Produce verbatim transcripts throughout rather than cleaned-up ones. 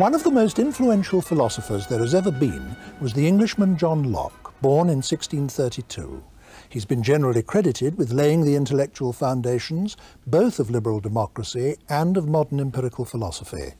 One of the most influential philosophers there has ever been was the Englishman John Locke, born in sixteen thirty-two. He's been generally credited with laying the intellectual foundations both of liberal democracy and of modern empirical philosophy.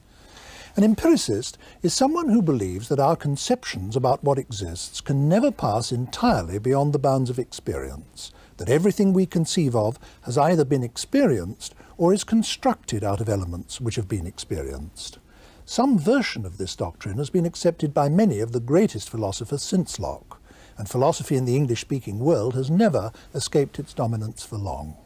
An empiricist is someone who believes that our conceptions about what exists can never pass entirely beyond the bounds of experience, that everything we conceive of has either been experienced or is constructed out of elements which have been experienced. Some version of this doctrine has been accepted by many of the greatest philosophers since Locke, and philosophy in the English-speaking world has never escaped its dominance for long.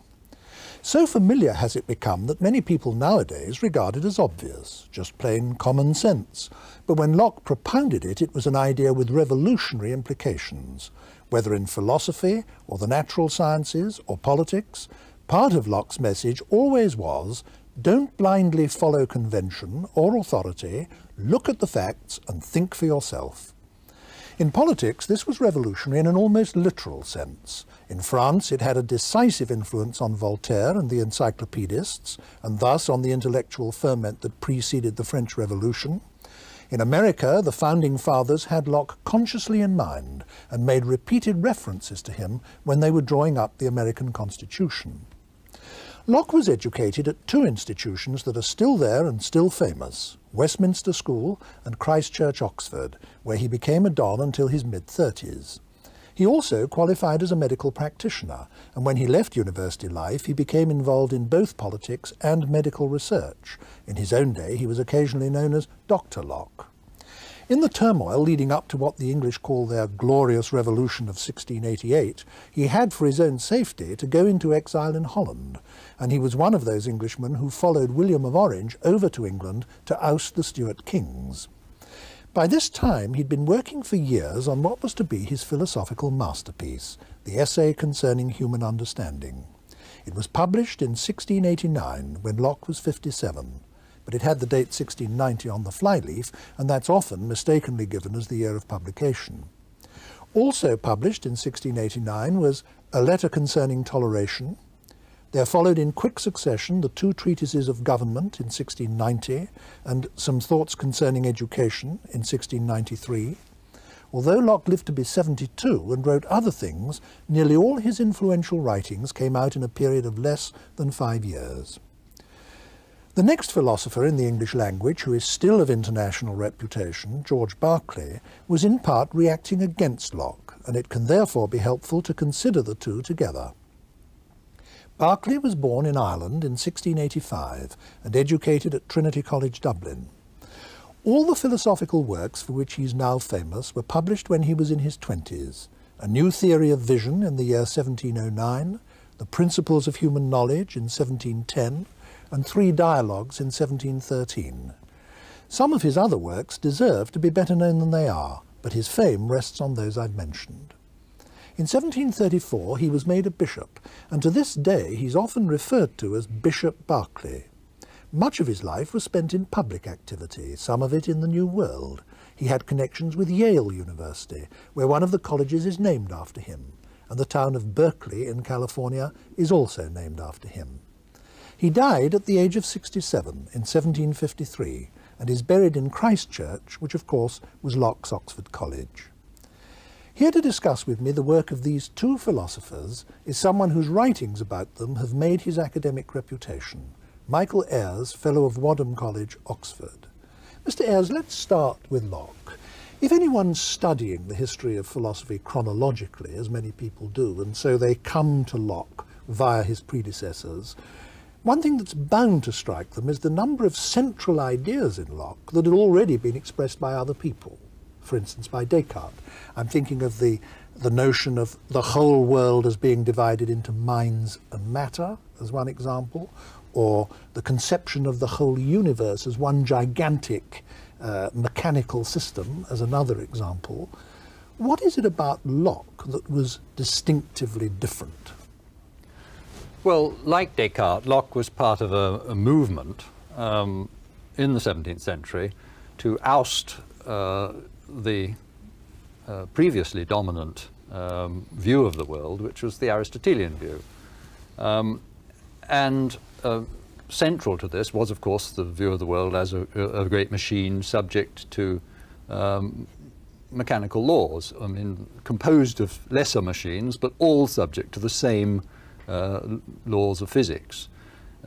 So familiar has it become that many people nowadays regard it as obvious, just plain common sense, but when Locke propounded it, it was an idea with revolutionary implications. Whether in philosophy, or the natural sciences, or politics, part of Locke's message always was, don't blindly follow convention or authority, look at the facts and think for yourself. In politics, this was revolutionary in an almost literal sense. In France, it had a decisive influence on Voltaire and the encyclopedists, and thus on the intellectual ferment that preceded the French Revolution. In America, the Founding Fathers had Locke consciously in mind and made repeated references to him when they were drawing up the American Constitution. Locke was educated at two institutions that are still there and still famous, Westminster School and Christ Church, Oxford, where he became a don until his mid-thirties. He also qualified as a medical practitioner, and when he left university life he became involved in both politics and medical research. In his own day he was occasionally known as Doctor Locke. In the turmoil leading up to what the English call their glorious revolution of sixteen eighty-eight, he had for his own safety to go into exile in Holland, and he was one of those Englishmen who followed William of Orange over to England to oust the Stuart Kings. By this time he'd been working for years on what was to be his philosophical masterpiece, the Essay Concerning Human Understanding. It was published in sixteen eighty-nine, when Locke was fifty-seven. But it had the date sixteen ninety on the flyleaf, and that's often mistakenly given as the year of publication. Also published in sixteen eighty-nine was A Letter Concerning Toleration. There followed in quick succession The Two Treatises of Government in sixteen ninety, and Some Thoughts Concerning Education in sixteen ninety-three. Although Locke lived to be seventy-two and wrote other things, nearly all his influential writings came out in a period of less than five years. The next philosopher in the English language who is still of international reputation, George Berkeley, was in part reacting against Locke, and it can therefore be helpful to consider the two together. Berkeley was born in Ireland in sixteen eighty-five and educated at Trinity College Dublin. All the philosophical works for which he is now famous were published when he was in his twenties. A New Theory of Vision in the year seventeen oh nine, The Principles of Human Knowledge in seventeen ten, and Three Dialogues in seventeen thirteen. Some of his other works deserve to be better known than they are, but his fame rests on those I've mentioned. In seventeen thirty-four he was made a bishop, and to this day he's often referred to as Bishop Berkeley. Much of his life was spent in public activity, some of it in the New World. He had connections with Yale University, where one of the colleges is named after him, and the town of Berkeley in California is also named after him. He died at the age of sixty-seven in seventeen fifty-three and is buried in Christ Church, which of course was Locke's Oxford College. Here to discuss with me the work of these two philosophers is someone whose writings about them have made his academic reputation, Michael Ayers, Fellow of Wadham College, Oxford. Mister Ayers, let's start with Locke. If anyone's studying the history of philosophy chronologically, as many people do, and so they come to Locke via his predecessors, one thing that's bound to strike them is the number of central ideas in Locke that had already been expressed by other people, for instance by Descartes. I'm thinking of the, the notion of the whole world as being divided into minds and matter, as one example, or the conception of the whole universe as one gigantic uh, mechanical system, as another example. What is it about Locke that was distinctively different? Well, like Descartes, Locke was part of a, a movement um, in the seventeenth century to oust uh, the uh, previously dominant um, view of the world, which was the Aristotelian view. Um, and uh, central to this was, of course, the view of the world as a, a great machine subject to um, mechanical laws, I mean, composed of lesser machines, but all subject to the same uh, laws of physics,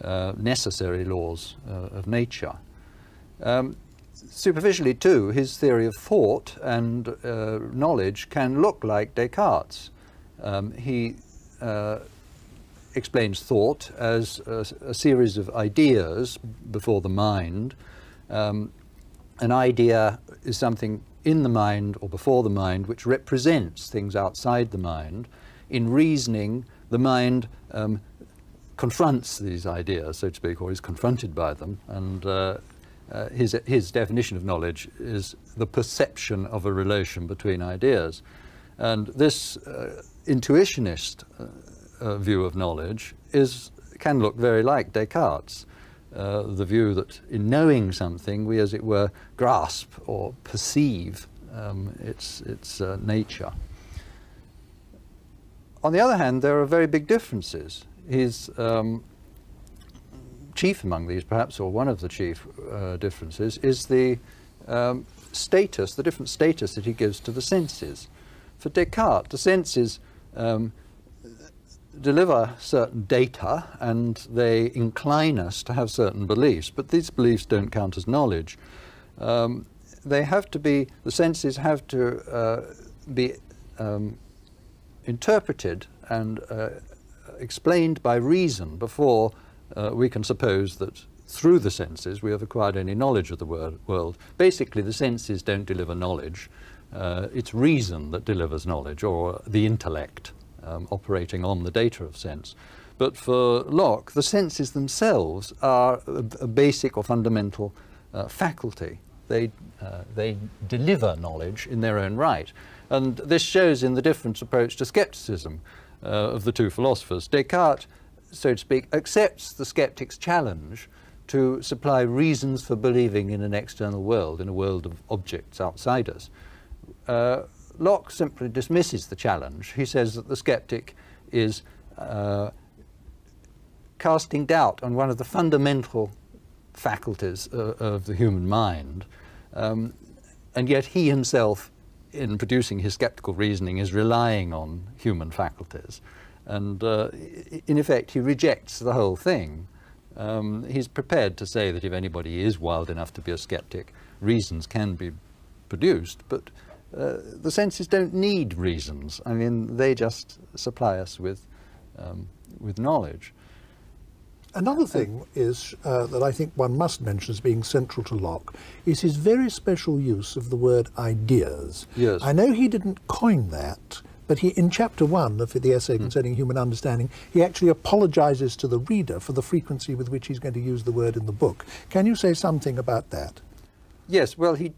uh, necessary laws uh, of nature. Um, superficially, too, his theory of thought and uh, knowledge can look like Descartes'. Um, he uh, explains thought as a, a series of ideas before the mind. Um, an idea is something in the mind or before the mind which represents things outside the mind. In reasoning, the mind um, confronts these ideas, so to speak, or is confronted by them, and uh, uh, his, his definition of knowledge is the perception of a relation between ideas. And this uh, intuitionist uh, Uh, view of knowledge is, can look very like Descartes', uh, the view that in knowing something we, as it were, grasp or perceive um, its, its uh, nature. On the other hand, there are very big differences. His um, chief among these, perhaps, or one of the chief uh, differences, is the um, status, the different status that he gives to the senses. For Descartes, the senses um, deliver certain data and they incline us to have certain beliefs, but these beliefs don't count as knowledge. Um, they have to be, the senses have to uh, be um, interpreted and uh, explained by reason before uh, we can suppose that through the senses we have acquired any knowledge of the world. Basically, the senses don't deliver knowledge, uh, it's reason that delivers knowledge, or the intellect. Um, operating on the data of sense. But for Locke, the senses themselves are a, a basic or fundamental uh, faculty. They, uh, they deliver knowledge in their own right. And this shows in the different approach to scepticism uh, of the two philosophers. Descartes, so to speak, accepts the sceptic's challenge to supply reasons for believing in an external world, in a world of objects outside us. Uh, Locke simply dismisses the challenge. He says that the sceptic is uh, casting doubt on one of the fundamental faculties uh, of the human mind, um, and yet he himself, in producing his sceptical reasoning, is relying on human faculties. And uh, in effect, he rejects the whole thing. Um, he's prepared to say that if anybody is wild enough to be a sceptic, reasons can be produced, but Uh, the senses don't need reasons. I mean, they just supply us with, um, with knowledge. Another thing is uh, that I think one must mention as being central to Locke is his very special use of the word ideas. Yes. I know he didn't coin that, but he, in chapter one of the Essay Concerning Human Understanding, he actually apologizes to the reader for the frequency with which he's going to use the word in the book. Can you say something about that? Yes, well, he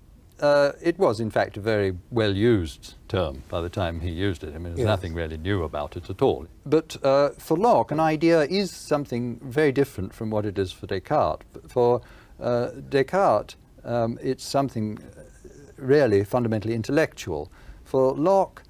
Uh, it was, in fact, a very well-used term by the time he used it. I mean, there's yes. nothing really new about it at all. But uh, for Locke, an idea is something very different from what it is for Descartes. For uh, Descartes, um, it's something really fundamentally intellectual. For Locke,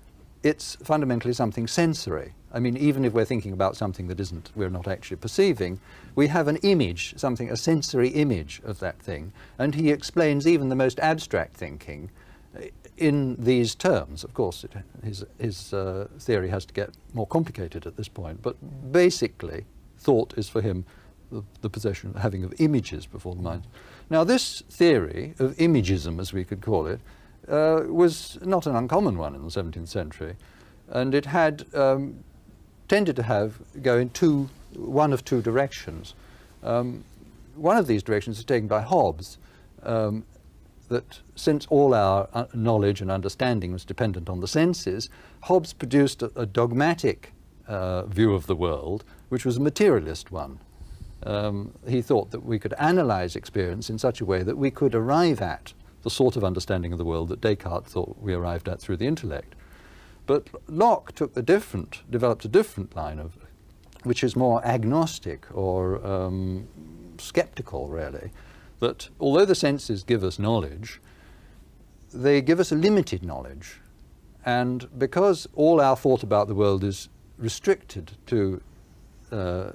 it's fundamentally something sensory. I mean, even if we're thinking about something that isn't, we're not actually perceiving, we have an image, something, a sensory image of that thing. And he explains even the most abstract thinking in these terms. Of course, it, his, his uh, theory has to get more complicated at this point, but basically thought is for him the, the possession, the having of images before the mind. Now, this theory of imagism, as we could call it, uh, was not an uncommon one in the seventeenth century, and it had um, tended to have go in two, one of two directions. Um, one of these directions is taken by Hobbes, um, that since all our knowledge and understanding was dependent on the senses, Hobbes produced a, a dogmatic uh, view of the world, which was a materialist one. Um, he thought that we could analyze experience in such a way that we could arrive at the sort of understanding of the world that Descartes thought we arrived at through the intellect. But Locke took a different, developed a different line of, which is more agnostic or um, skeptical, really, that although the senses give us knowledge, they give us a limited knowledge. And because all our thought about the world is restricted to uh,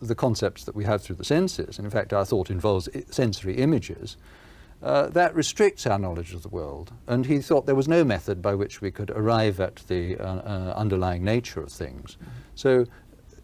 the concepts that we have through the senses, and in fact our thought involves sensory images, uh, that restricts our knowledge of the world. And he thought there was no method by which we could arrive at the uh, uh, underlying nature of things. So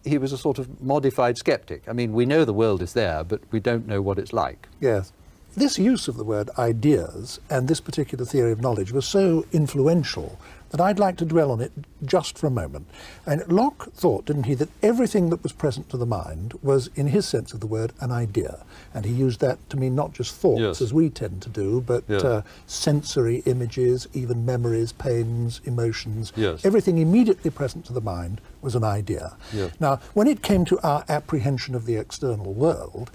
he was a sort of modified skeptic. I mean, we know the world is there, but we don't know what it's like. Yes. This use of the word ideas and this particular theory of knowledge was so influential that I'd like to dwell on it just for a moment. And Locke thought, didn't he, that everything that was present to the mind was, in his sense of the word, an idea. And he used that to mean not just thoughts, yes, as we tend to do, but yes, uh, sensory images, even memories, pains, emotions. Yes. Everything immediately present to the mind was an idea. Yes. Now, when it came to our apprehension of the external world,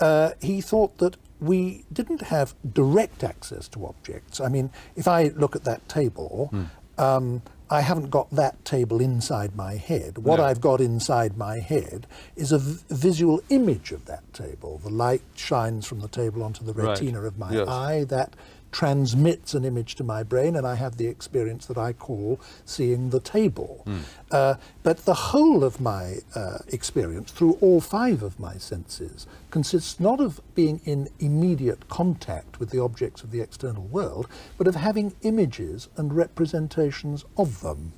uh, he thought that we didn't have direct access to objects. I mean, if I look at that table, mm. um, I haven't got that table inside my head. What no. I've got inside my head is a v visual image of that table. The light shines from the table onto the retina right. of my yes. eye. That transmits an image to my brain, and I have the experience that I call seeing the table. Mm. Uh, but the whole of my uh, experience through all five of my senses consists not of being in immediate contact with the objects of the external world, but of having images and representations of them.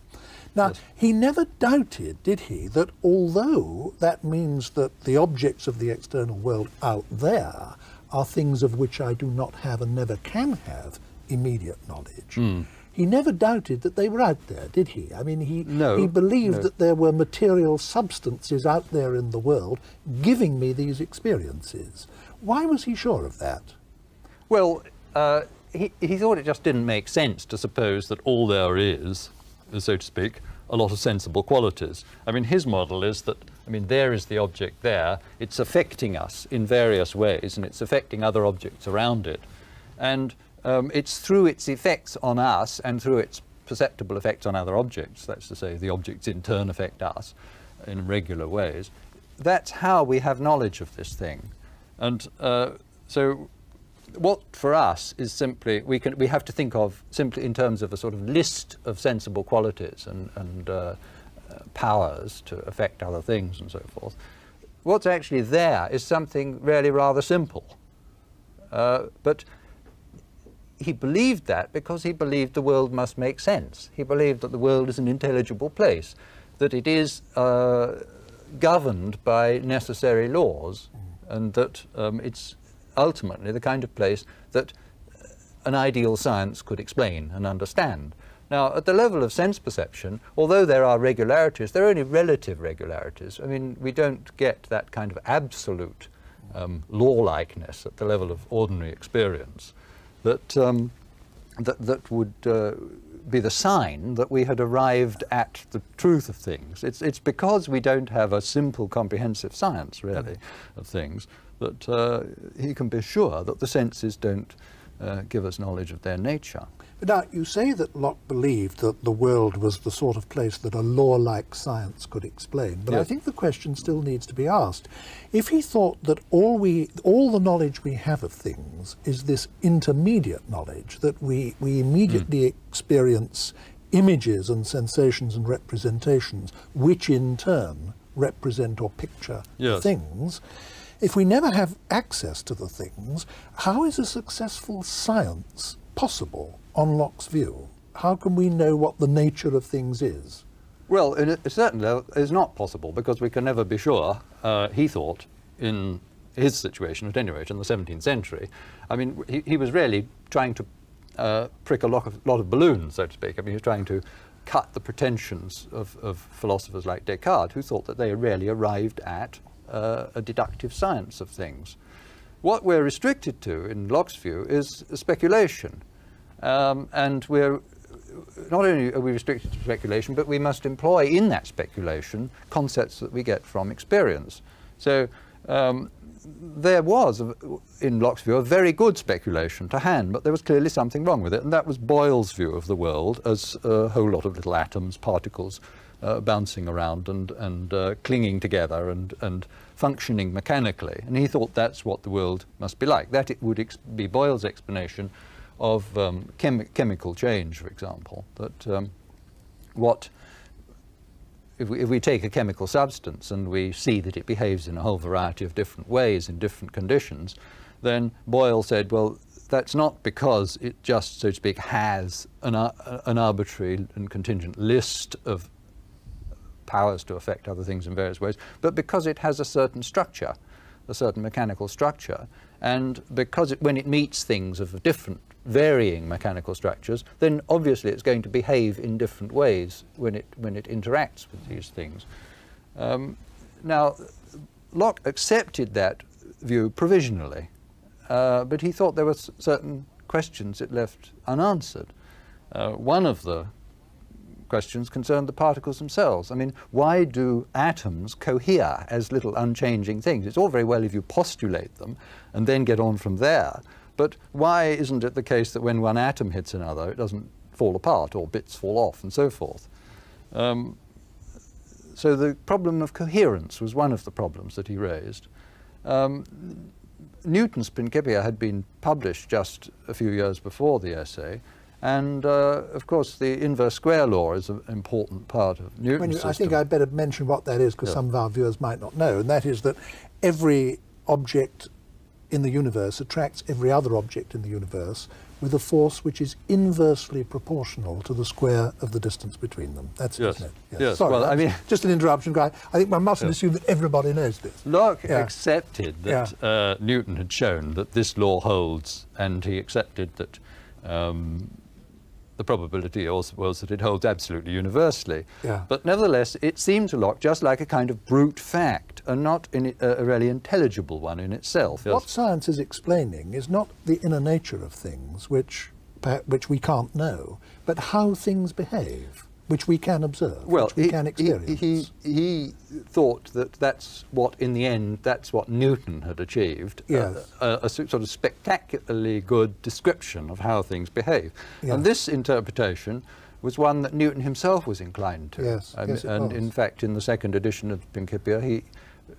Now, yes. he never doubted, did he, that although that means that the objects of the external world out there are things of which I do not have and never can have immediate knowledge. Mm. He never doubted that they were out there, did he? I mean, he, no, he believed no. that there were material substances out there in the world giving me these experiences. Why was he sure of that? Well, uh, he, he thought it just didn't make sense to suppose that all there is, so to speak, a lot of sensible qualities. I mean, his model is that, I mean, there is the object there, it's affecting us in various ways, and it's affecting other objects around it. And um, it's through its effects on us and through its perceptible effects on other objects, that's to say, the objects in turn affect us in regular ways. That's how we have knowledge of this thing. And uh, so what for us is simply, we, can, we have to think of simply in terms of a sort of list of sensible qualities and, and uh, Uh, powers to affect other things and so forth. What's actually there is something really rather simple. Uh, but he believed that because he believed the world must make sense. He believed that the world is an intelligible place, that it is uh, governed by necessary laws, mm. and that um, it's ultimately the kind of place that an ideal science could explain and understand. Now, at the level of sense perception, although there are regularities, they're only relative regularities. I mean, we don't get that kind of absolute um, law-likeness at the level of ordinary experience that, um, that, that would uh, be the sign that we had arrived at the truth of things. It's, it's because we don't have a simple, comprehensive science, really, of things, that uh, he can be sure that the senses don't uh, give us knowledge of their nature. But now, you say that Locke believed that the world was the sort of place that a law-like science could explain, but yes. I think the question still needs to be asked. If he thought that all, we, all the knowledge we have of things is this intermediate knowledge, that we, we immediately mm. experience images and sensations and representations, which in turn represent or picture yes. things, if we never have access to the things, how is a successful science possible? On Locke's view, how can we know what the nature of things is? Well, in a certain level, it's not possible because we can never be sure, uh, he thought, in his situation, at any rate, in the seventeenth century. I mean, he, he was really trying to uh, prick a lot of, lot of balloons, so to speak. I mean, he was trying to cut the pretensions of, of philosophers like Descartes, who thought that they really arrived at uh, a deductive science of things. What we're restricted to, in Locke's view, is speculation. Um, and we're not only are we restricted to speculation, but we must employ in that speculation concepts that we get from experience. So um, there was, in Locke's view, a very good speculation to hand, but there was clearly something wrong with it, and that was Boyle's view of the world as a whole lot of little atoms, particles uh, bouncing around and, and uh, clinging together and, and functioning mechanically. And he thought that's what the world must be like. That it would ex be Boyle's explanation of um, chem chemical change, for example, that um, what if we, if we take a chemical substance and we see that it behaves in a whole variety of different ways in different conditions, then Boyle said, well, that's not because it just, so to speak, has an, uh, an arbitrary and contingent list of powers to affect other things in various ways, but because it has a certain structure, a certain mechanical structure, and because it, when it meets things of different varying mechanical structures, then obviously it's going to behave in different ways when it, when it interacts with these things. Um, now, Locke accepted that view provisionally, uh, but he thought there were s certain questions it left unanswered. Uh, one of the questions concerned the particles themselves. I mean, why do atoms cohere as little unchanging things? It's all very well if you postulate them and then get on from there, but why isn't it the case that when one atom hits another, it doesn't fall apart or bits fall off and so forth? Um, so the problem of coherence was one of the problems that he raised. Um, Newton's Principia had been published just a few years before the essay, and uh, of course the inverse square law is an important part of Newton's when you, system. I think I'd better mention what that is, because yeah. some of our viewers might not know, and that is that every object in the universe attracts every other object in the universe with a force which is inversely proportional to the square of the distance between them. That's yes. it, isn't it? Yes. Yes. Sorry, well, I mean, just an interruption, guy. I think one mustn't yes. assume that everybody knows this. Locke yeah. accepted that yeah. uh, Newton had shown that this law holds, and he accepted that um, the probability also was that it holds absolutely universally. Yeah. But nevertheless, it seemed to Locke just like a kind of brute fact, and not in it, a really intelligible one in itself. Yes. What science is explaining is not the inner nature of things, which, which we can't know, but how things behave, which we can observe, well, which we he, can experience. He, he, he thought that that's what, in the end, that's what Newton had achieved, yes. a, a, a sort of spectacularly good description of how things behave. Yes. And this interpretation was one that Newton himself was inclined to. Yes, um, yes, it and was. In fact, in the second edition of Principia, he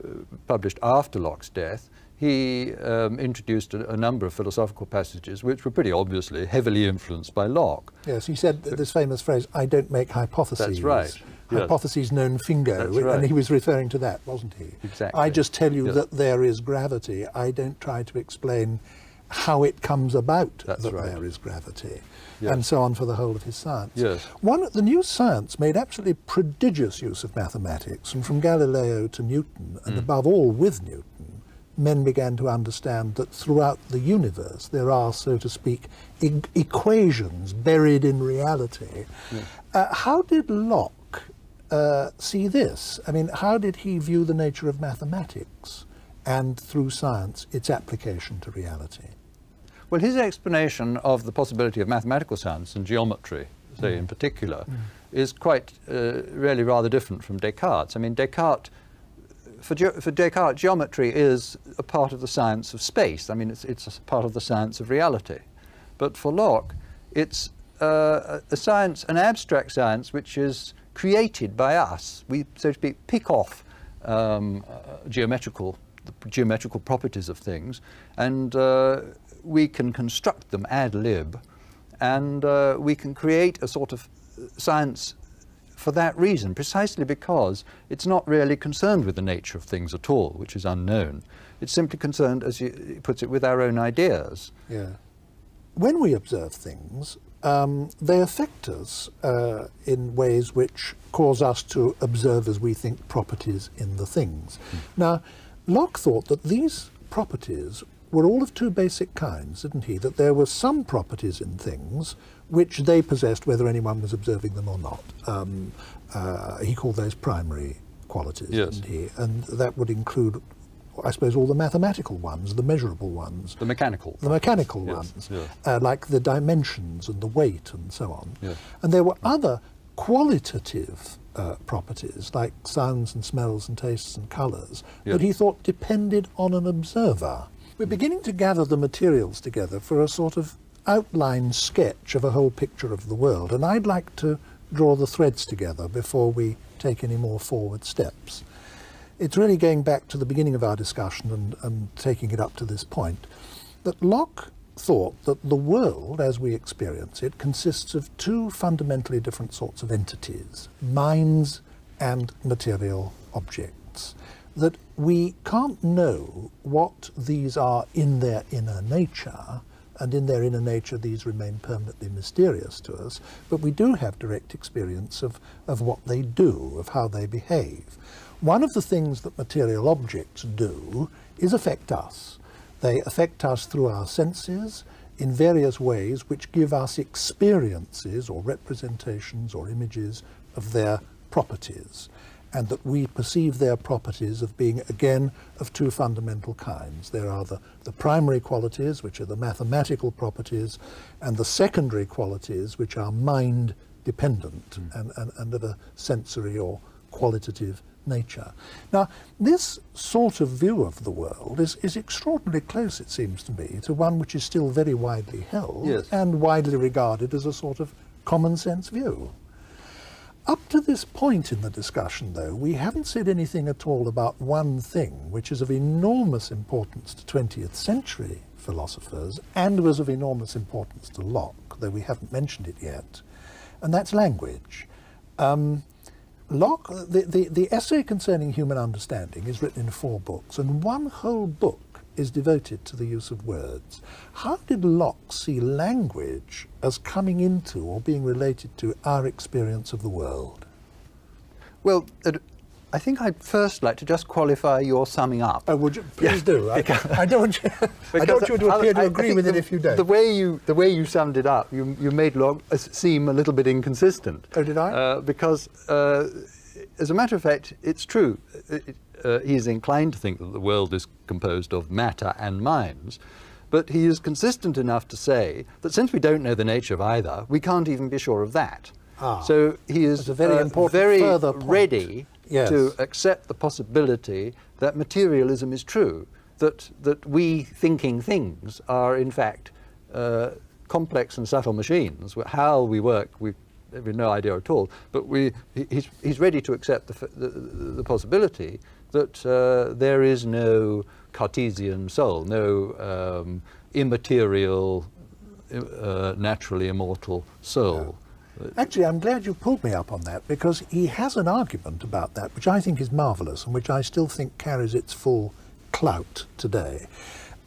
uh, published after Locke's death, he um, introduced a, a number of philosophical passages which were pretty obviously heavily influenced by Locke. Yes, he said th this famous phrase, I don't make hypotheses. That's right. Hypotheses yes. known fingo, that's right. and he was referring to that, wasn't he? Exactly. I just tell you yes. that there is gravity. I don't try to explain how it comes about that's that right. there is gravity. Yes. And so on for the whole of his science. Yes. One, the new science made absolutely prodigious use of mathematics, and from Galileo to Newton, and mm. above all with Newton, men began to understand that throughout the universe there are, so to speak, e equations buried in reality. Yeah. Uh, how did Locke uh, see this? I mean, how did he view the nature of mathematics and, through science, its application to reality? Well, his explanation of the possibility of mathematical science and geometry, say, mm. in particular, mm. is quite, uh, really rather different from Descartes'. I mean, Descartes For, for Descartes, geometry is a part of the science of space. I mean, it's, it's a part of the science of reality. But for Locke, it's uh, a science, an abstract science, which is created by us. We, so to speak, pick off um, uh, geometrical, the geometrical properties of things, and uh, we can construct them ad lib, and uh, we can create a sort of science for that reason, precisely because it's not really concerned with the nature of things at all, which is unknown. It's simply concerned, as he puts it, with our own ideas. Yeah. When we observe things, um, they affect us uh, in ways which cause us to observe, as we think, properties in the things. Mm. Now, Locke thought that these properties were all of two basic kinds, didn't he? That there were some properties in things which they possessed whether anyone was observing them or not. Um, uh, he called those primary qualities, yes. didn't he? And that would include, I suppose, all the mathematical ones, the measurable ones. The mechanical. The mechanical ones, yes. ones yes. Uh, like the dimensions and the weight and so on. Yes. And there were other qualitative uh, properties, like sounds and smells and tastes and colours, yes. that he thought depended on an observer. We're beginning to gather the materials together for a sort of outline sketch of a whole picture of the world, and I'd like to draw the threads together before we take any more forward steps. It's really going back to the beginning of our discussion and, and taking it up to this point, that Locke thought that the world, as we experience it, consists of two fundamentally different sorts of entities, minds and material objects, that we can't know what these are in their inner nature, and in their inner nature these remain permanently mysterious to us, but we do have direct experience of, of what they do, of how they behave. One of the things that material objects do is affect us. They affect us through our senses in various ways which give us experiences or representations or images of their properties, and that we perceive their properties of being, again, of two fundamental kinds. There are the, the primary qualities, which are the mathematical properties, and the secondary qualities, which are mind-dependent mm. and, and, and of a sensory or qualitative nature. Now, this sort of view of the world is, is extraordinarily close, it seems to me, to one which is still very widely held yes. and widely regarded as a sort of common-sense view. Up to this point in the discussion, though, we haven't said anything at all about one thing which is of enormous importance to twentieth century philosophers and was of enormous importance to Locke, though we haven't mentioned it yet, and that's language. Um, Locke, the, the, the Essay Concerning Human Understanding is written in four books, and one whole book is devoted to the use of words. How did Locke see language as coming into or being related to our experience of the world? Well, uh, I think I'd first like to just qualify your summing up. Oh, would you? Please yeah. do. I, I don't want you, I don't you to appear to I, agree I with the, it if you don't. The way you, the way you summed it up, you, you made Locke seem a little bit inconsistent. Oh, did I? Uh, because, uh, as a matter of fact, it's true. It, uh, he's inclined to think that the world is composed of matter and minds. But he is consistent enough to say that since we don't know the nature of either, we can't even be sure of that. Ah, so he is a very, uh, important very further point. ready Yes. to accept the possibility that materialism is true, that, that we thinking things are in fact uh, complex and subtle machines. How we work, we've, we've no idea at all, but we, he's, he's ready to accept the, the, the possibility that uh, there is no Cartesian soul, no um, immaterial, uh, naturally immortal soul. No. Actually, I'm glad you pulled me up on that, because he has an argument about that which I think is marvellous and which I still think carries its full clout today.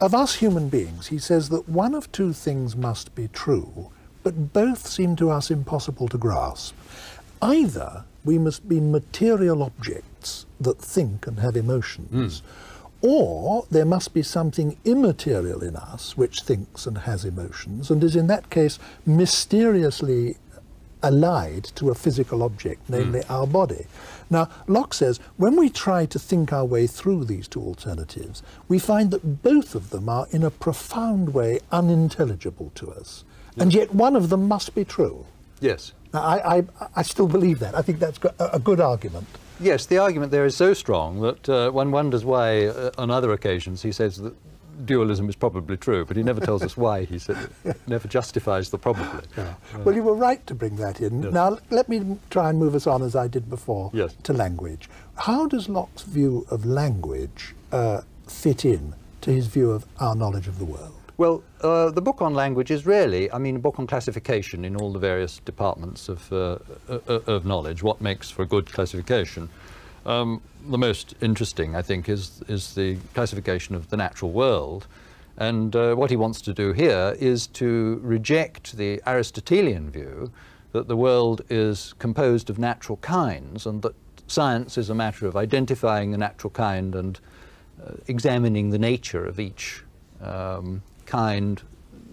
Of us human beings, he says that one of two things must be true, but both seem to us impossible to grasp. Either we must be material objects that think and have emotions, mm. or there must be something immaterial in us which thinks and has emotions, and is in that case mysteriously allied to a physical object, namely mm. our body. Now, Locke says, when we try to think our way through these two alternatives, we find that both of them are in a profound way unintelligible to us, yes. and yet one of them must be true. Yes. Now, I, I, I still believe that. I think that's a good argument. Yes, the argument there is so strong that uh, one wonders why, uh, on other occasions, he says that dualism is probably true, but he never tells us why. He said, never justifies the probably. Yeah. Well, you were right to bring that in. Yes. Now, let me try and move us on, as I did before, yes. to language. How does Locke's view of language uh, fit in to his view of our knowledge of the world? Well, uh, the book on language is really, I mean, a book on classification in all the various departments of, uh, uh, of knowledge, what makes for good classification. Um, the most interesting, I think, is, is the classification of the natural world. And uh, what he wants to do here is to reject the Aristotelian view that the world is composed of natural kinds, and that science is a matter of identifying the natural kind and uh, examining the nature of each um, kind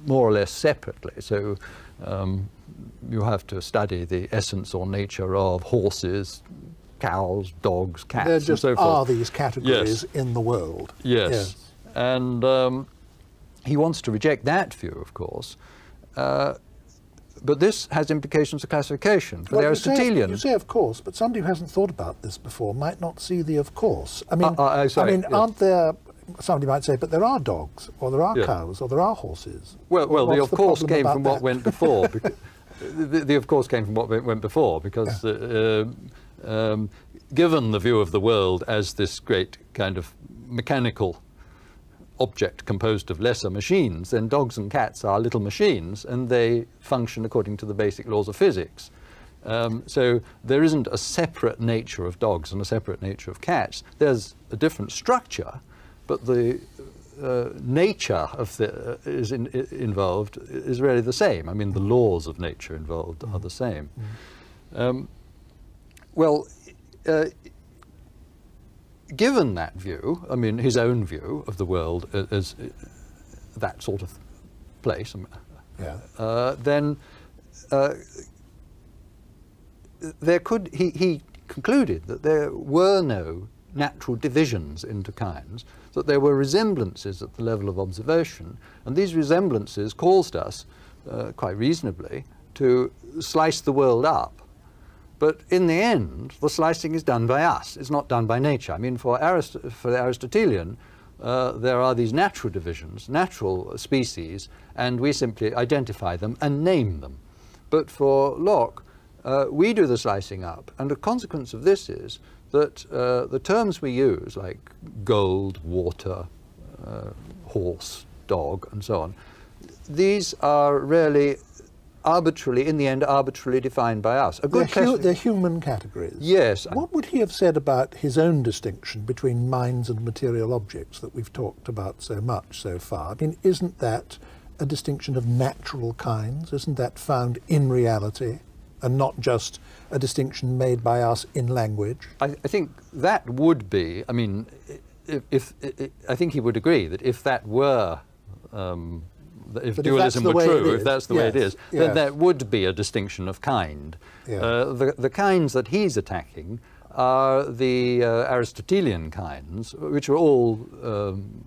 more or less separately. So um, you have to study the essence or nature of horses, cows, dogs, cats, there just and so forth. There are these categories yes. in the world. Yes, yes. and um, he wants to reject that view, of course, uh, but this has implications for classification, for well, the Aristotelian. You say, you say of course, but somebody who hasn't thought about this before might not see the of course. I mean, uh, uh, sorry, I mean yes. aren't there, somebody might say, but there are dogs, or there are yes. cows, or there are horses. Well, well the of the course came from that? what went before. because, the, the of course came from what went before, because yeah. uh, Um, given the view of the world as this great kind of mechanical object composed of lesser machines, then dogs and cats are little machines, and they function according to the basic laws of physics. Um, so there isn't a separate nature of dogs and a separate nature of cats. There's a different structure, but the uh, nature of the uh, is in, I involved is really the same. I mean, the laws of nature involved mm. are the same. Mm. Um, well, uh, given that view, I mean, his own view of the world as that sort of place, yeah. uh, then. Uh, There could he, he concluded that there were no natural divisions into kinds, that there were resemblances at the level of observation, and these resemblances caused us, uh, quite reasonably, to slice the world up. But in the end, the slicing is done by us; it's not done by nature. I mean, for Arist for the Aristotelian, uh, there are these natural divisions, natural species, and we simply identify them and name them. But for Locke, Uh, we do the slicing up, and a consequence of this is that uh, the terms we use, like gold, water, uh, horse, dog, and so on, these are really arbitrarily, in the end, arbitrarily defined by us. A good they're, hu they're human categories. Yes. What would he have said about his own distinction between minds and material objects that we've talked about so much so far? I mean, isn't that a distinction of natural kinds? Isn't that found in reality, and not just a distinction made by us in language? I, I think that would be, I mean, if, if, if I think he would agree that if that were, um, if but dualism if were true, if that's the yes. way it is, yes. then that would be a distinction of kind. Yeah. Uh, the, the kinds that he's attacking are the uh, Aristotelian kinds, which are all um,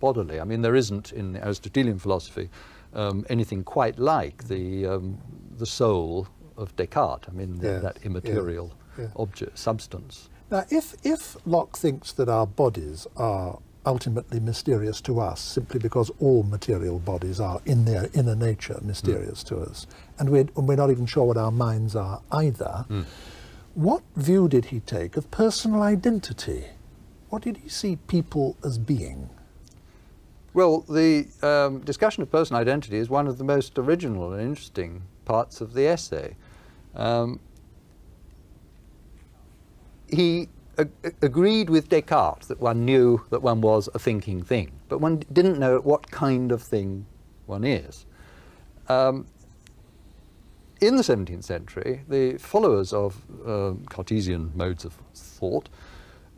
bodily. I mean, there isn't in Aristotelian philosophy um, anything quite like the, um, the soul of Descartes, I mean, the, yes, that immaterial yes, yes. object, substance. Now, if, if Locke thinks that our bodies are ultimately mysterious to us, simply because all material bodies are in their inner nature mysterious mm. to us, and we're, and we're not even sure what our minds are either, mm. what view did he take of personal identity? What did he see people as being? Well, the um, discussion of personal identity is one of the most original and interesting parts of the essay. Um, he ag agreed with Descartes that one knew that one was a thinking thing, but one didn't know what kind of thing one is. Um, in the seventeenth century, the followers of um, Cartesian modes of thought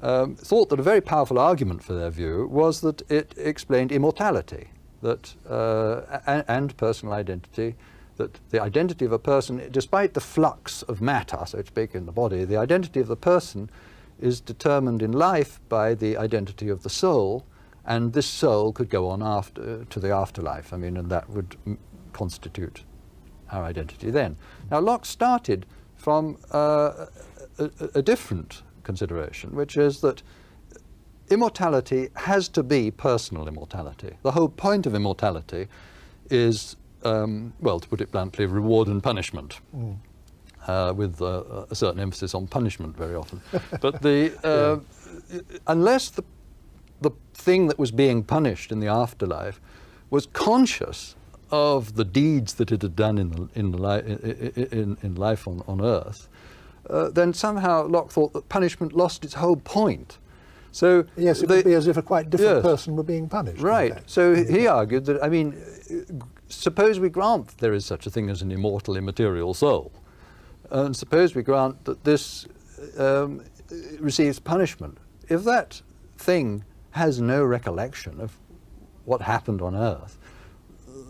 um, thought that a very powerful argument for their view was that it explained immortality, that uh, and, and personal identity, that the identity of a person, despite the flux of matter, so to speak, in the body, the identity of the person is determined in life by the identity of the soul, and this soul could go on after to the afterlife, I mean, and that would m constitute our identity then. Now, Locke started from uh, a, a different consideration, which is that immortality has to be personal immortality. The whole point of immortality is Um, well, to put it bluntly, reward and punishment, mm. uh, with uh, a certain emphasis on punishment very often. But the, uh, yeah. unless the, the thing that was being punished in the afterlife was conscious of the deeds that it had done in, the, in, the li in, in life on, on earth, uh, then somehow Locke thought that punishment lost its whole point. So yes, it the, would be as if a quite different yes, person were being punished. Right. So yeah. he argued that, I mean, suppose we grant that there is such a thing as an immortal, immaterial soul, and suppose we grant that this um, receives punishment. If that thing has no recollection of what happened on earth,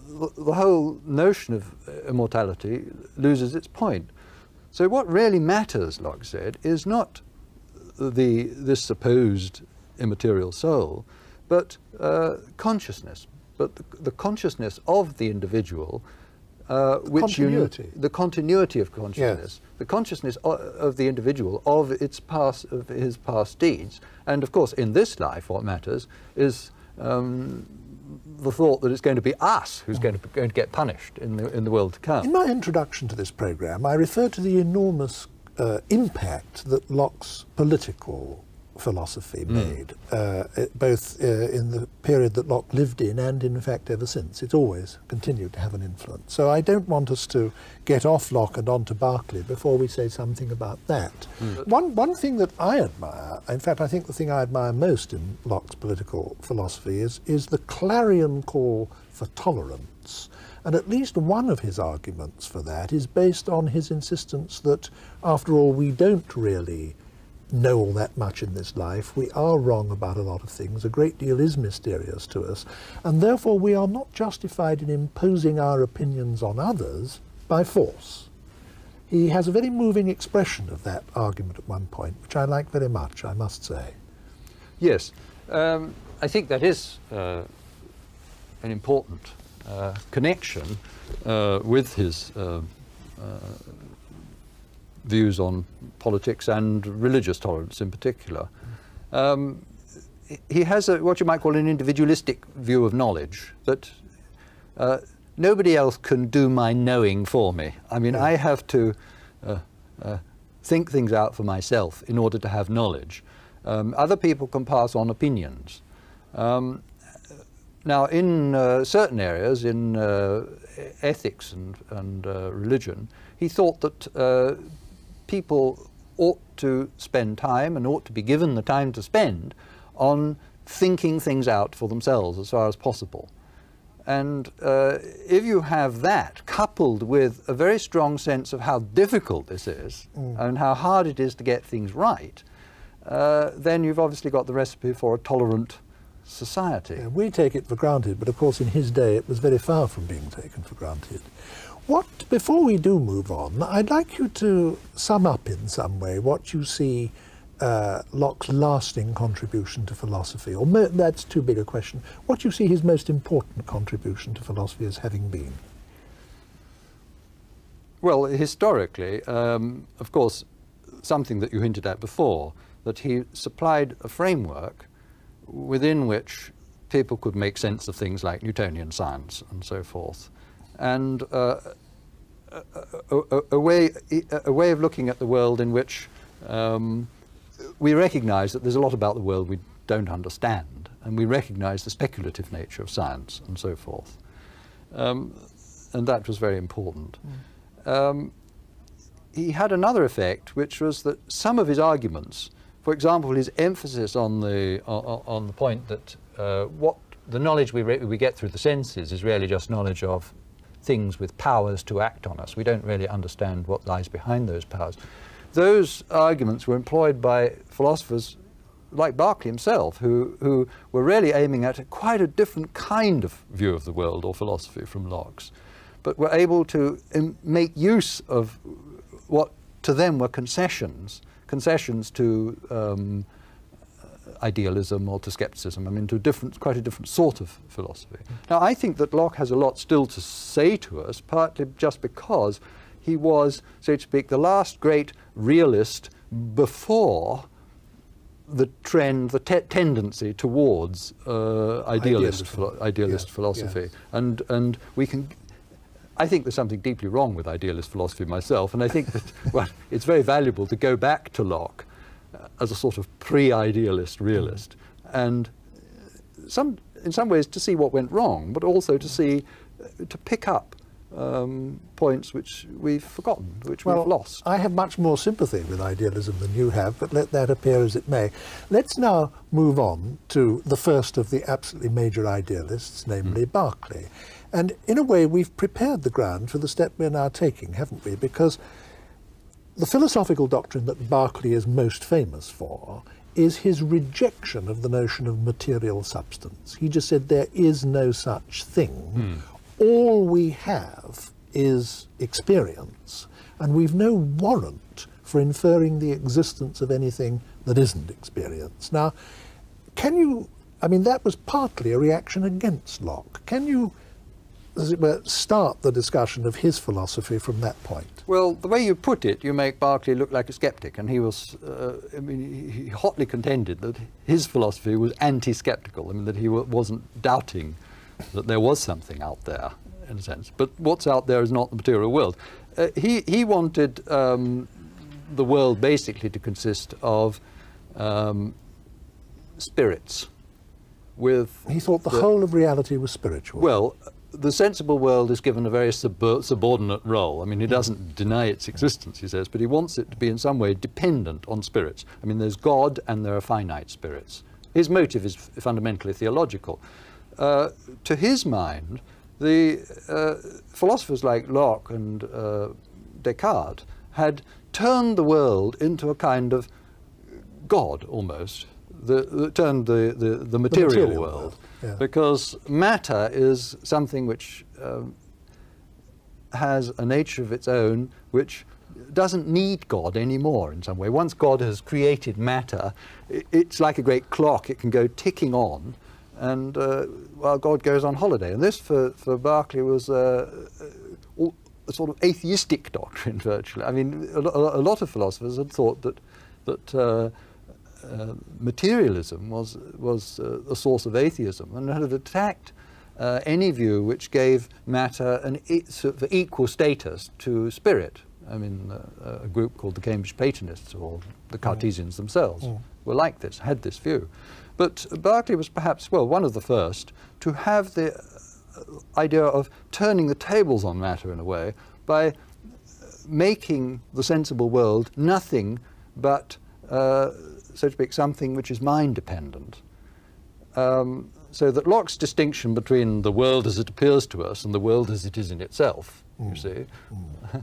the, the whole notion of immortality loses its point. So what really matters, Locke said, is not The, this supposed immaterial soul, but uh, consciousness, but the, the consciousness of the individual, uh, the which continuity. You, the continuity of consciousness, yes. the consciousness of, of the individual of its past, of his past deeds, and of course in this life, what matters is um, the thought that it's going to be us who's going to, going to get punished in the in the world to come. In my introduction to this programme, I referred to the enormous Uh, impact that Locke's political philosophy made, mm. uh, both uh, in the period that Locke lived in and in fact ever since. It's always continued to have an influence. So I don't want us to get off Locke and on to Berkeley before we say something about that. Mm. One, one thing that I admire, in fact I think the thing I admire most in Locke's political philosophy is, is the clarion call for tolerance. And at least one of his arguments for that is based on his insistence that, after all, we don't really know all that much in this life. We are wrong about a lot of things. A great deal is mysterious to us. And therefore, we are not justified in imposing our opinions on others by force. He has a very moving expression of that argument at one point, which I like very much, I must say. Yes, um, I think that is uh, an important Uh, connection uh, with his uh, uh, views on politics and religious tolerance in particular. Um, he has a, what you might call an individualistic view of knowledge, that uh, nobody else can do my knowing for me. I mean, I have to uh, uh, think things out for myself in order to have knowledge. Um, other people can pass on opinions. Um, Now, in uh, certain areas, in uh, ethics and, and uh, religion, he thought that uh, people ought to spend time and ought to be given the time to spend on thinking things out for themselves as far as possible. And uh, if you have that coupled with a very strong sense of how difficult this is mm. and how hard it is to get things right, uh, then you've obviously got the recipe for a tolerant society. Yeah, we take it for granted, but of course in his day it was very far from being taken for granted. What, before we do move on, I'd like you to sum up in some way what you see uh, Locke's lasting contribution to philosophy, or mo that's too big a question, what you see his most important contribution to philosophy as having been? Well, historically, um, of course, something that you hinted at before, that he supplied a framework within which people could make sense of things like Newtonian science and so forth, and uh, a, a, a, way, a way of looking at the world in which um, we recognize that there's a lot about the world we don't understand, and we recognize the speculative nature of science and so forth. Um, and that was very important. Mm. Um, he had another effect, which was that some of his arguments, for example, his emphasis on the on, on the point that uh, what the knowledge we, re we get through the senses is really just knowledge of things with powers to act on us. We don't really understand what lies behind those powers. Those arguments were employed by philosophers like Berkeley himself, who, who were really aiming at quite a different kind of view of the world or philosophy from Locke's, but were able to make use of what to them were concessions concessions to um, idealism or to scepticism, I mean, to a different, quite a different sort of philosophy. Now, I think that Locke has a lot still to say to us, partly just because he was, so to speak, the last great realist before the trend, the te tendency towards uh, idealist, idealist, philo idealist yes, philosophy. Yes. And, and we can... I think there's something deeply wrong with idealist philosophy myself, and I think that well, it's very valuable to go back to Locke uh, as a sort of pre-idealist realist, and some, in some ways to see what went wrong, but also to see, uh, to pick up um, points which we've forgotten, which well, we've lost. I have much more sympathy with idealism than you have, but let that appear as it may. Let's now move on to the first of the absolutely major idealists, namely mm. Berkeley. And in a way, we've prepared the ground for the step we're now taking, haven't we? Because the philosophical doctrine that Berkeley is most famous for is his rejection of the notion of material substance. He just said there is no such thing. Hmm. All we have is experience, and we've no warrant for inferring the existence of anything that isn't experience. Now, can you... I mean, that was partly a reaction against Locke. Can you... as it were, start the discussion of his philosophy from that point? Well, the way you put it, you make Berkeley look like a skeptic, and he was, uh, I mean, he hotly contended that his philosophy was anti-skeptical, I mean, that he w wasn't doubting that there was something out there, in a sense. But what's out there is not the material world. Uh, he, he wanted um, the world basically to consist of um, spirits. With he thought the, the whole of reality was spiritual. Well, the sensible world is given a very sub subordinate role. I mean, he doesn't deny its existence, he says, but he wants it to be in some way dependent on spirits. I mean, there's God and there are finite spirits. His motive is fundamentally theological. Uh, to his mind, the uh, philosophers like Locke and uh, Descartes had turned the world into a kind of God, almost. The, the, turned the, the, the, material the material world, world. Yeah. Because matter is something which um, has a nature of its own, which doesn't need God anymore in some way. Once God has created matter, it, it's like a great clock, it can go ticking on, and uh, while God goes on holiday. And this for, for Berkeley was uh, a sort of atheistic doctrine, virtually. I mean, a, a lot of philosophers had thought that, that uh, Uh, materialism was, was uh, a source of atheism, and had attacked uh, any view which gave matter an e sort of equal status to spirit. I mean, uh, a group called the Cambridge Platonists, or the Cartesians yeah. themselves, yeah. were like this, had this view. But Berkeley was perhaps, well, one of the first to have the idea of turning the tables on matter in a way by making the sensible world nothing but Uh, so to speak, something which is mind-dependent. Um, so that Locke's distinction between the world as it appears to us and the world as it is in itself, mm. you see, mm.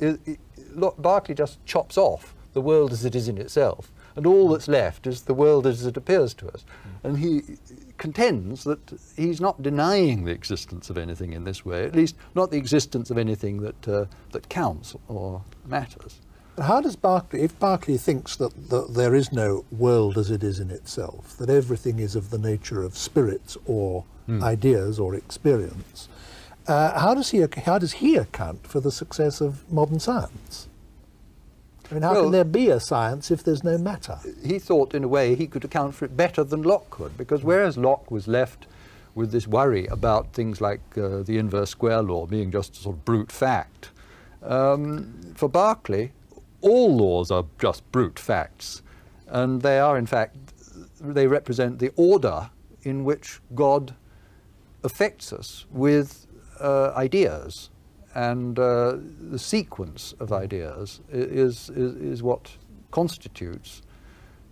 it, it, Locke, Berkeley just chops off the world as it is in itself, and all that's left is the world as it appears to us. Mm. And he contends that he's not denying the existence of anything in this way, at least not the existence of anything that, uh, that counts or matters. How does Berkeley, if Berkeley thinks that, that there is no world as it is in itself, that everything is of the nature of spirits or mm. ideas or experience, uh, how does he how does he account for the success of modern science? I mean, how well, can there be a science if there's no matter? He thought, in a way, he could account for it better than Locke could, because whereas Locke was left with this worry about things like uh, the inverse square law being just a sort of brute fact, um, for Berkeley, all laws are just brute facts, and they are, in fact, they represent the order in which God affects us with uh, ideas, and uh, the sequence of ideas is, is, is what constitutes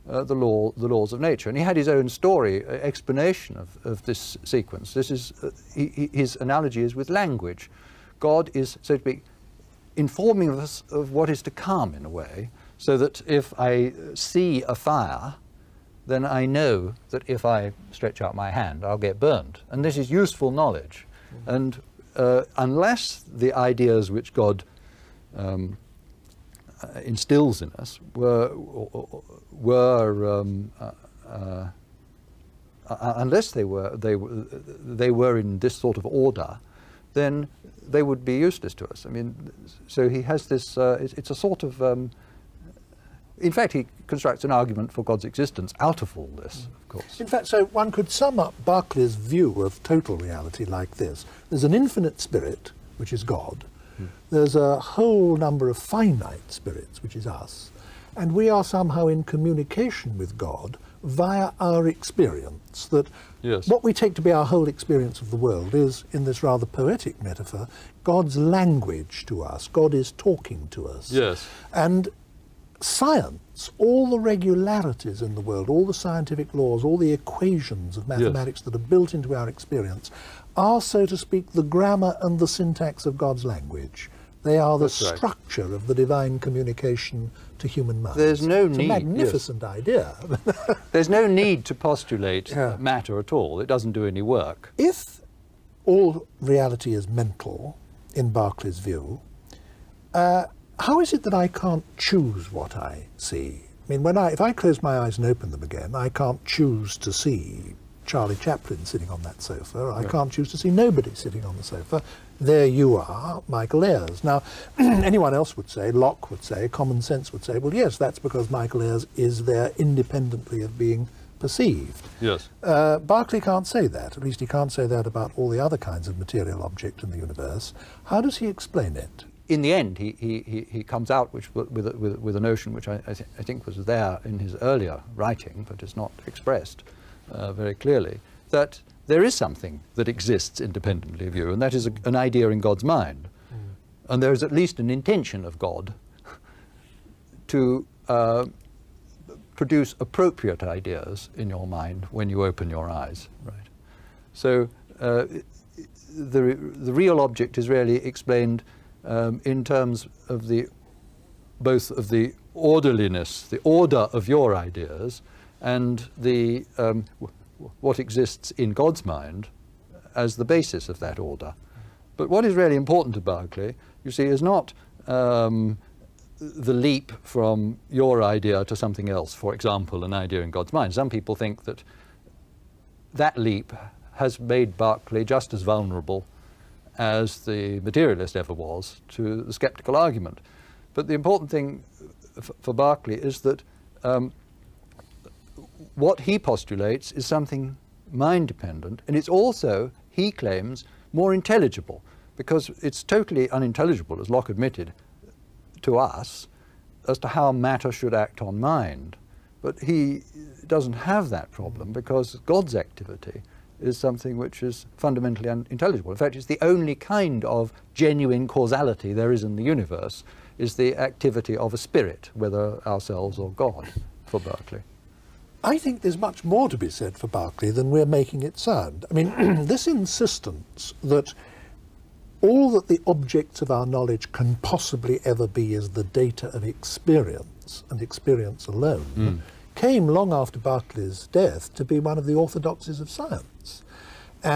uh, the, law, the laws of nature. And he had his own story, uh, explanation of, of this sequence. This is, uh, he, his analogy is with language. God is, so to speak, informing us of what is to come, in a way, so that if I see a fire, then I know that if I stretch out my hand, I'll get burned. And this is useful knowledge. Mm-hmm. And uh, unless the ideas which God um, uh, instills in us were, were um, uh, uh, uh, unless they were, they, they were in this sort of order, then they would be useless to us. I mean, so he has this, uh, it's, it's a sort of, um, in fact, he constructs an argument for God's existence out of all this, of course. In fact, so one could sum up Berkeley's view of total reality like this. There's an infinite spirit, which is God. Hmm. There's a whole number of finite spirits, which is us. And we are somehow in communication with God via our experience, that yes. what we take to be our whole experience of the world is, in this rather poetic metaphor, God's language to us. God is talking to us. Yes. And science, all the regularities in the world, all the scientific laws, all the equations of mathematics yes. that are built into our experience are, so to speak, the grammar and the syntax of God's language. They are the That's structure right. of the divine communication to human minds. There's no it's need. It's a magnificent yes. idea. There's no need to postulate yeah. matter at all. It doesn't do any work. If all reality is mental, in Berkeley's view, uh, how is it that I can't choose what I see? I mean, when I, if I close my eyes and open them again, I can't choose to see Charlie Chaplin sitting on that sofa, or I yeah. can't choose to see nobody sitting on the sofa. There you are, Michael Ayers. Now, anyone else would say, Locke would say, common sense would say, well, yes, that's because Michael Ayers is there independently of being perceived. Yes. Uh, Berkeley can't say that. At least he can't say that about all the other kinds of material object in the universe. How does he explain it? in the end, he, he, he comes out which, with, a, with, with a notion which I, I, th I think was there in his earlier writing, but is not expressed uh, very clearly, that there is something that exists independently of you, and that is a, an idea in God's mind. Mm. And there is at least an intention of God to uh, produce appropriate ideas in your mind when you open your eyes. Right? So uh, the, the real object is really explained Um, in terms of the, both of the orderliness, the order of your ideas, and the, um, w what exists in God's mind as the basis of that order. But what is really important to Berkeley, you see, is not um, the leap from your idea to something else, for example, an idea in God's mind. Some people think that that leap has made Berkeley just as vulnerable as the materialist ever was to the sceptical argument. But the important thing f for Berkeley is that um, what he postulates is something mind-dependent, and it's also, he claims, more intelligible, because it's totally unintelligible, as Locke admitted, to us, as to how matter should act on mind. But he doesn't have that problem, because God's activity is something which is fundamentally unintelligible. In fact, it's the only kind of genuine causality there is in the universe, is the activity of a spirit, whether ourselves or God, for Berkeley. I think there's much more to be said for Berkeley than we're making it sound. I mean, this insistence that all that the objects of our knowledge can possibly ever be is the data of experience, and experience alone, mm. came long after Berkeley's death to be one of the orthodoxies of science.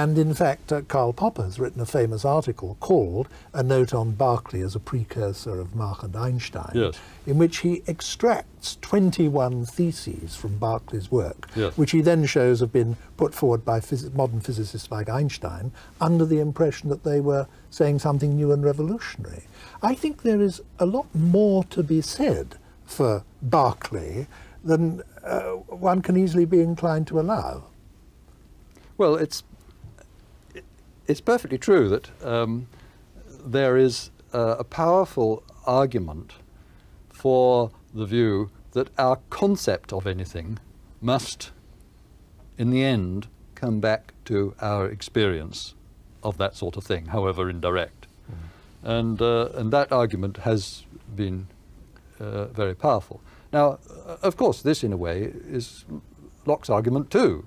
And in fact, uh, Karl Popper has written a famous article called A Note on Berkeley as a Precursor of Mach and Einstein, yes. in which he extracts twenty-one theses from Berkeley's work, yes. which he then shows have been put forward by phys modern physicists like Einstein under the impression that they were saying something new and revolutionary. I think there is a lot more to be said for Berkeley than uh, one can easily be inclined to allow. Well, it's it's perfectly true that um, there is uh, a powerful argument for the view that our concept of anything must, in the end, come back to our experience of that sort of thing, however indirect. Mm. And, uh, and that argument has been uh, very powerful. Now, of course, this, in a way, is Locke's argument too.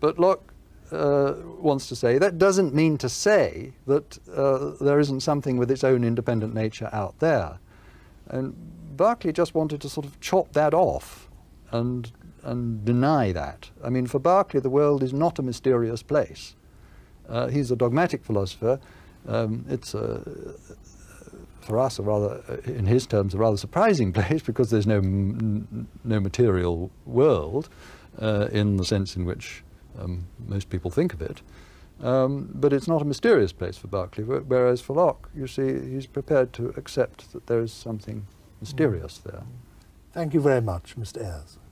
But Locke uh, wants to say that doesn't mean to say that uh, there isn't something with its own independent nature out there. And Berkeley just wanted to sort of chop that off and, and deny that. I mean, for Berkeley, the world is not a mysterious place. Uh, he's a dogmatic philosopher. Um, it's a... for us, a rather, in his terms, a rather surprising place, because there's no m no material world uh, in the sense in which um, most people think of it. Um, but it's not a mysterious place for Berkeley, whereas for Locke, you see, he's prepared to accept that there is something mysterious there. Thank you very much, Mister Ayers.